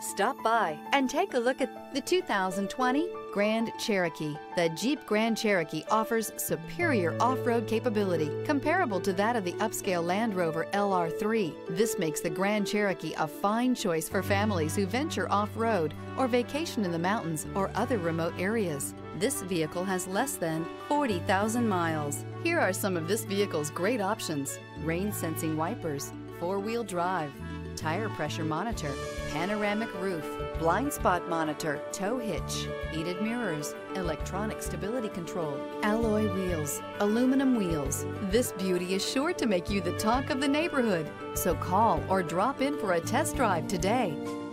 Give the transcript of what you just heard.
Stop by and take a look at the 2020 Grand Cherokee. The Jeep Grand Cherokee offers superior off-road capability comparable to that of the upscale Land Rover LR3. This makes the Grand Cherokee a fine choice for families who venture off-road or vacation in the mountains or other remote areas. This vehicle has less than 40,000 miles. Here are some of this vehicle's great options: rain-sensing wipers, four-wheel drive, tire pressure monitor, panoramic roof, blind spot monitor, tow hitch, heated mirrors, electronic stability control, alloy wheels, aluminum wheels. This beauty is sure to make you the talk of the neighborhood. So call or drop in for a test drive today.